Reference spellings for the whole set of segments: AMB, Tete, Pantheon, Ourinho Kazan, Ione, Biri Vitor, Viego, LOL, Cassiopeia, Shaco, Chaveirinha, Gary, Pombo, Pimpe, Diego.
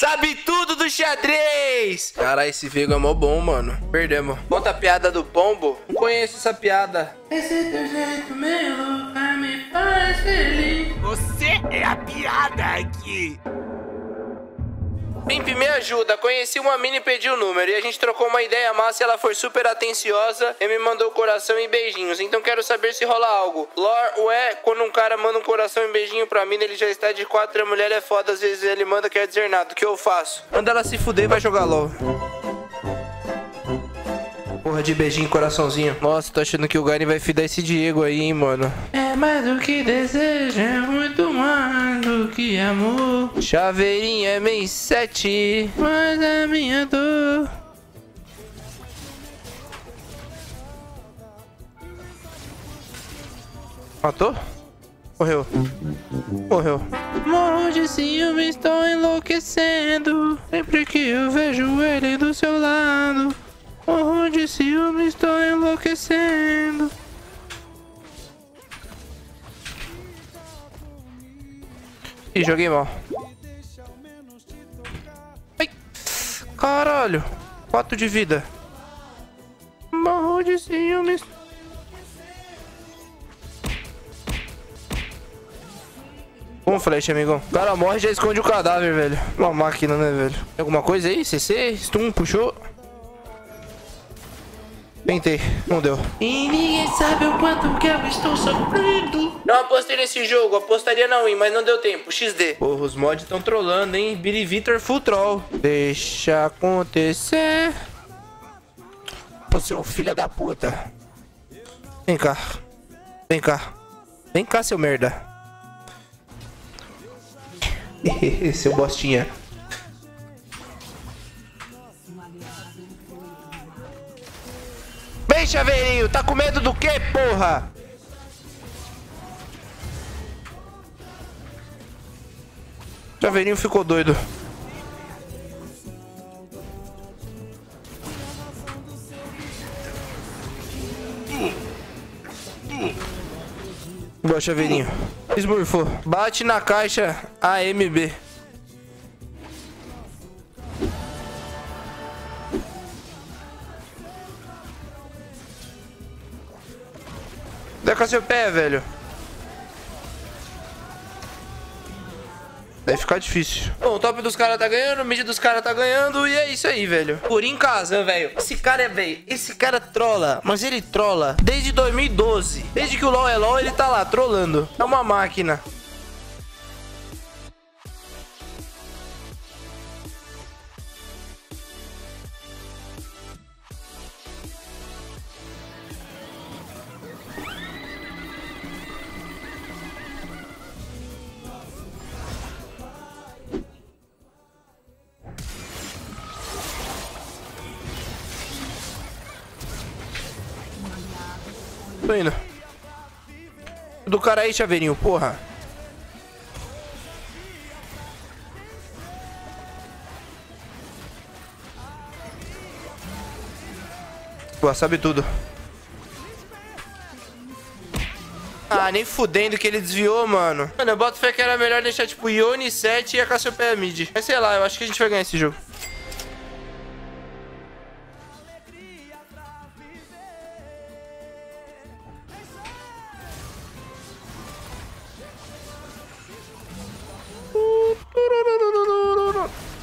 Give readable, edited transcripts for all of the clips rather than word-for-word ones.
Sabe tudo do xadrez. Caralho, esse Viego é mó bom, mano. Perdemos. Conta a piada do Pombo. Não conheço essa piada. Esse teu jeito meio louca me faz feliz. Você é a piada aqui. Pimpe, me ajuda. Conheci uma mina e pedi o número. E a gente trocou uma ideia massa e ela foi super atenciosa e me mandou coração e beijinhos. Então quero saber se rola algo. Lore, ué, quando um cara manda um coração e beijinho pra mina, ele já está de quatro. A mulher é foda, às vezes ele manda, quer dizer nada. O que eu faço? Manda ela se fuder e vai jogar LOL. Porra de beijinho, coraçãozinho. Nossa, tô achando que o Gary vai fidar esse Diego aí, hein, mano. É mais do que desejo, é muito mais do que amor. Chaveirinha é meio 7, mas a minha dor. Matou? Morreu. Morreu. Morro de ciúme, estou enlouquecendo. Sempre que eu vejo ele do seu lado. Morro de ciúme, estou enlouquecendo. Ih, joguei mal. Ai, caralho. 4 de vida. Morro de ciúmes. Um flash, amigão. O cara morre e já esconde o cadáver, velho. Uma máquina, né, velho? Tem alguma coisa aí? CC? Stun, puxou. Tentei, não deu. E ninguém sabe o quanto que eu estou sofrendo. Não apostei nesse jogo, apostaria na win, mas não deu tempo. XD. Porra, os mods estão trollando, hein? Biri Vitor full troll. Deixa acontecer. Você é um filho da puta. Vem cá. Vem cá. Vem cá, seu merda. Seu bostinha. Chaveirinho, tá com medo do que, porra? Chaveirinho ficou doido. Boa, Chaveirinho. Esmurfou. Bate na caixa AMB. Da Cassiopeia, velho. Vai ficar difícil. Bom, o top dos caras tá ganhando, o mid dos caras tá ganhando. E é isso aí, velho. Ourinho Kazan, velho. Esse cara é, velho. Esse cara trola. Mas ele trola desde 2012. Desde que o LOL é LOL, ele tá lá trolando. É uma máquina. Tô indo. Do cara aí, Chaveirinho, porra. Pô, sabe tudo. Ah, nem fudendo que ele desviou, mano. Mano, eu boto fé que era melhor deixar tipo Ione 7 e a Cassiopeia mid. Mas sei lá, eu acho que a gente vai ganhar esse jogo.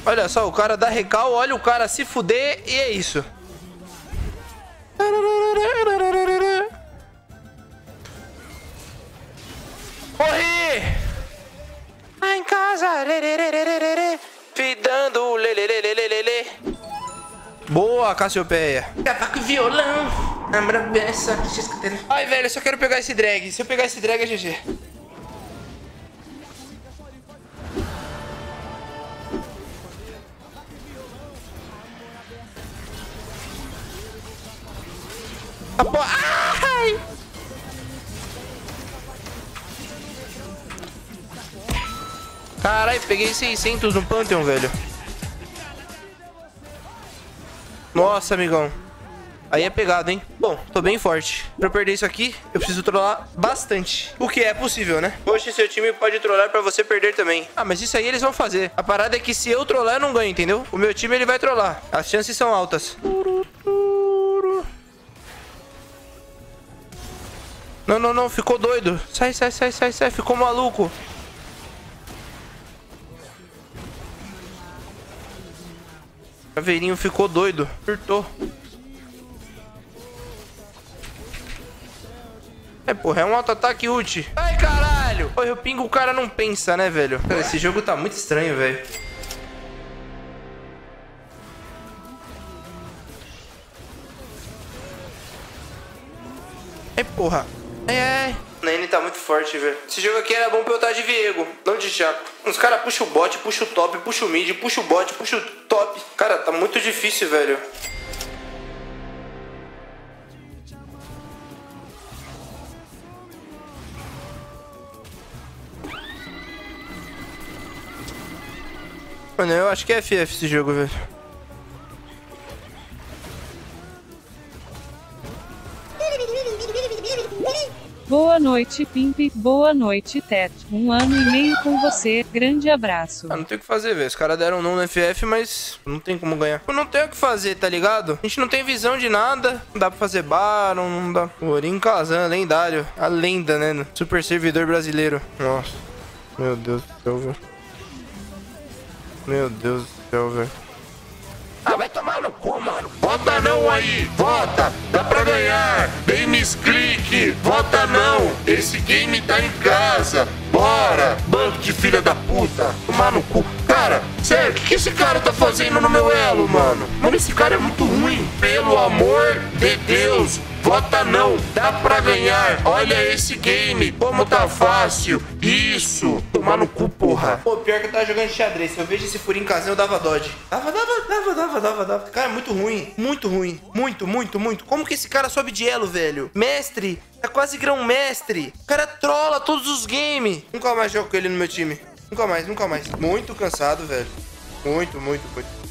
Olha só, o cara dá recal, olha o cara se fuder e é isso. Corri! Lá em casa, fidando, lelelelelelele. Boa, Cassiopeia. Tava com violão. Ai, velho, eu só quero pegar esse drag. Se eu pegar esse drag, é GG. Ai! Caralho, peguei 600 no Pantheon, velho. Nossa, amigão. Aí é pegado, hein? Bom, tô bem forte. Pra eu perder isso aqui, eu preciso trollar bastante. O que é possível, né? Poxa, seu time pode trollar pra você perder também. Ah, mas isso aí eles vão fazer. A parada é que se eu trollar, eu não ganho, entendeu? O meu time, ele vai trollar. As chances são altas. Não, não, não. Ficou doido. Sai, sai, sai, sai, sai. Ficou maluco. Chaveirinho ficou doido. Surtou. É, porra, é um auto-ataque ult. Ai, caralho! Pô, eu pingo, o cara não pensa, né, velho? Esse jogo tá muito estranho, velho. É, porra. Ai, ai. A Ione tá muito forte, velho. Esse jogo aqui era bom pra eu estar de Viego, não de Shaco. Os caras puxam o bot, puxam o top, puxam o mid, puxam o bot, puxam o top. Cara, tá muito difícil, velho. Mano, eu acho que é FF esse jogo, velho. Boa noite, Pimpe. Boa noite, Tete. 1 ano e meio com você. Grande abraço. Ah, não tem o que fazer, velho. Os caras deram um não no FF, mas não tem como ganhar. Eu não tenho o que fazer, tá ligado? A gente não tem visão de nada. Não dá pra fazer Baron, não dá. Ourinho Kazan, lendário. A lenda, né? Super servidor brasileiro. Nossa. Meu Deus do céu, velho. Meu Deus do céu, velho. Ah, vai tomar no cu, mano. Vota não aí. Vota. Dá pra ganhar. Games clique. Vota não. Esse game tá em casa. Bora. Bando de filha da puta. Tomar no cu. Cara, sério, o que esse cara tá fazendo no meu elo, mano? Mano, esse cara é muito ruim. Pelo amor de Deus. Vota não. Dá pra ganhar. Olha esse game. Como tá fácil. Isso. Tomar no cu, porra. Pô, pior que eu tava jogando xadrez. Se eu vejo esse furinho casinho, eu dava dodge. Dava. Cara, é muito ruim. Muito ruim. Muito. Como que esse cara sobe de elo, velho? Mestre. Tá quase grão-mestre. O cara trola todos os games. Nunca mais jogo com ele no meu time. Nunca mais. Muito cansado, velho. Muito.